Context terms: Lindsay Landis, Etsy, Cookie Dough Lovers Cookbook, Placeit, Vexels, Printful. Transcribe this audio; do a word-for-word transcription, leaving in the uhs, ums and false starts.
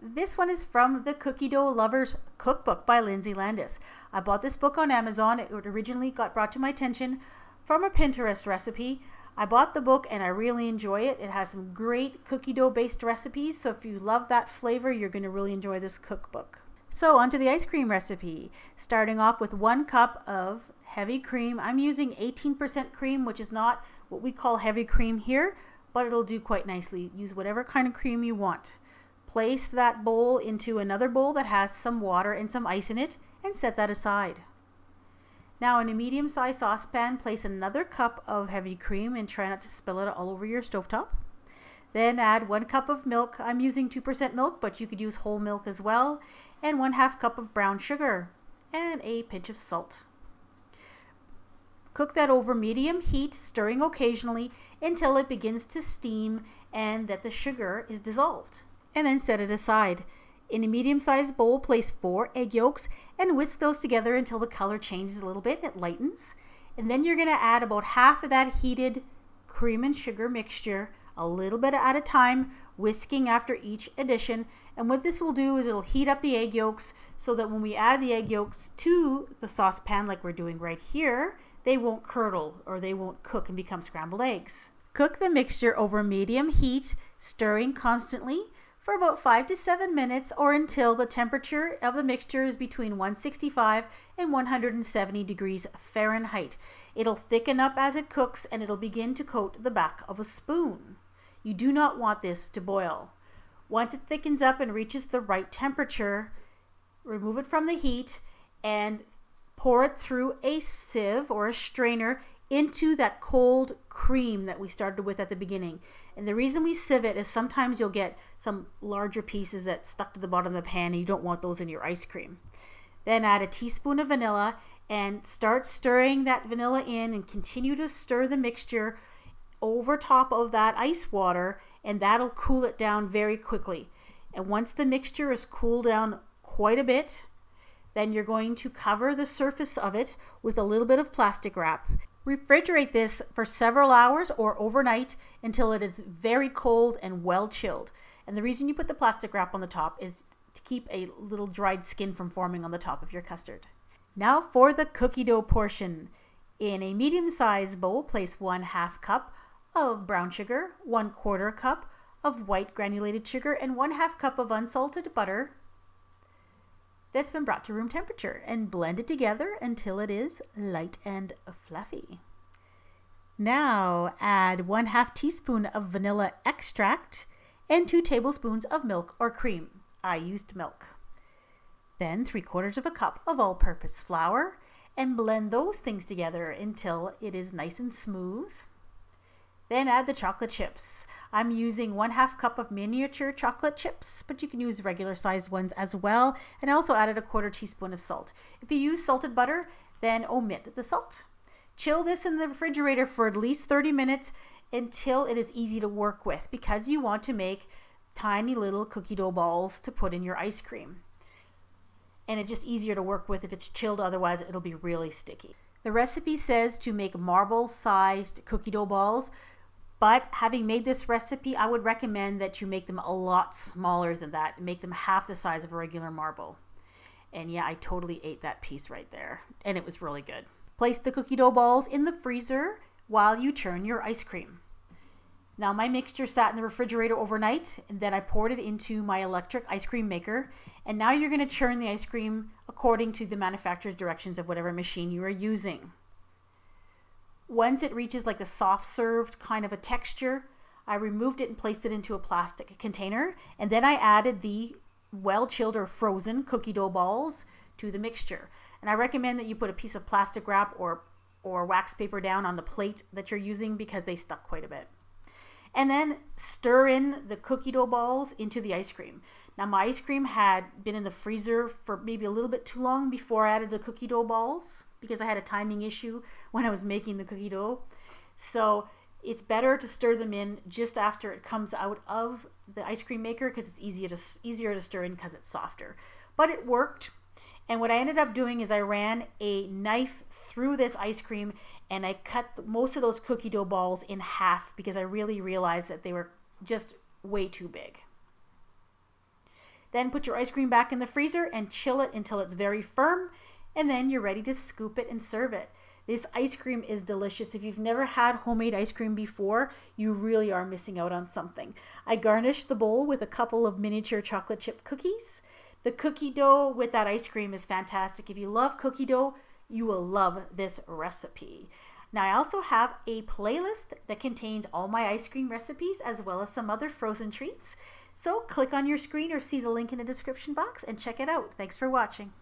And this one is from the Cookie Dough Lovers Cookbook by Lindsay Landis. I bought this book on Amazon. It originally got brought to my attention from a Pinterest recipe. I bought the book and I really enjoy it. It has some great cookie dough based recipes. So if you love that flavor, you're going to really enjoy this cookbook. So onto the ice cream recipe. Starting off with one cup of heavy cream. I'm using eighteen percent cream, which is not what we call heavy cream here, but it'll do quite nicely. Use whatever kind of cream you want. Place that bowl into another bowl that has some water and some ice in it and set that aside. Now in a medium-sized saucepan, place another cup of heavy cream and try not to spill it all over your stovetop. Then add one cup of milk. I'm using two percent milk, but you could use whole milk as well. And one half cup of brown sugar and a pinch of salt. Cook that over medium heat, stirring occasionally until it begins to steam and that the sugar is dissolved. And then set it aside. In a medium-sized bowl, place four egg yolks and whisk those together until the color changes a little bit and it lightens. And then you're going to add about half of that heated cream and sugar mixture, a little bit at a time, whisking after each addition. And what this will do is it'll heat up the egg yolks so that when we add the egg yolks to the saucepan like we're doing right here, they won't curdle or they won't cook and become scrambled eggs. Cook the mixture over medium heat, stirring constantly, for about five to seven minutes or until the temperature of the mixture is between one sixty-five and one seventy degrees Fahrenheit. It'll thicken up as it cooks and it'll begin to coat the back of a spoon. You do not want this to boil. Once it thickens up and reaches the right temperature, remove it from the heat and pour it through a sieve or a strainer into that cold cream that we started with at the beginning. And the reason we sieve it is sometimes you'll get some larger pieces that stuck to the bottom of the pan and you don't want those in your ice cream. Then add a teaspoon of vanilla and start stirring that vanilla in and continue to stir the mixture over top of that ice water, and that'll cool it down very quickly. And once the mixture is cooled down quite a bit, then you're going to cover the surface of it with a little bit of plastic wrap. Refrigerate this for several hours or overnight until it is very cold and well chilled. And the reason you put the plastic wrap on the top is to keep a little dried skin from forming on the top of your custard. Now for the cookie dough portion. In a medium-sized bowl, place one half cup of brown sugar, one quarter cup of white granulated sugar, and one half cup of unsalted butter that's been brought to room temperature, and blend it together until it is light and fluffy. Now add one half teaspoon of vanilla extract and two tablespoons of milk or cream. I used milk. Then three quarters of a cup of all-purpose flour, and blend those things together until it is nice and smooth. Then add the chocolate chips. I'm using one half cup of miniature chocolate chips, but you can use regular sized ones as well. And I also added a quarter teaspoon of salt. If you use salted butter, then omit the salt. Chill this in the refrigerator for at least thirty minutes until it is easy to work with, because you want to make tiny little cookie dough balls to put in your ice cream. And it's just easier to work with if it's chilled, otherwise it'll be really sticky. The recipe says to make marble sized cookie dough balls, but having made this recipe, I would recommend that you make them a lot smaller than that. Make them half the size of a regular marble. And yeah, I totally ate that piece right there. And it was really good. Place the cookie dough balls in the freezer while you churn your ice cream. Now my mixture sat in the refrigerator overnight, and then I poured it into my electric ice cream maker. And now you're going to churn the ice cream according to the manufacturer's directions of whatever machine you are using. Once it reaches like the soft served kind of a texture, I removed it and placed it into a plastic container. And then I added the well chilled or frozen cookie dough balls to the mixture. And I recommend that you put a piece of plastic wrap or, or wax paper down on the plate that you're using, because they stuck quite a bit. And then stir in the cookie dough balls into the ice cream. Now my ice cream had been in the freezer for maybe a little bit too long before I added the cookie dough balls, because I had a timing issue when I was making the cookie dough. So it's better to stir them in just after it comes out of the ice cream maker, because it's easier to, easier to stir in because it's softer. But it worked. And what I ended up doing is I ran a knife through this ice cream and I cut most of those cookie dough balls in half, because I really realized that they were just way too big. Then put your ice cream back in the freezer and chill it until it's very firm, and then you're ready to scoop it and serve it. This ice cream is delicious. If you've never had homemade ice cream before, you really are missing out on something. I garnished the bowl with a couple of miniature chocolate chip cookies. The cookie dough with that ice cream is fantastic. If you love cookie dough, you will love this recipe. Now, I also have a playlist that contains all my ice cream recipes as well as some other frozen treats. So click on your screen or see the link in the description box and check it out. Thanks for watching.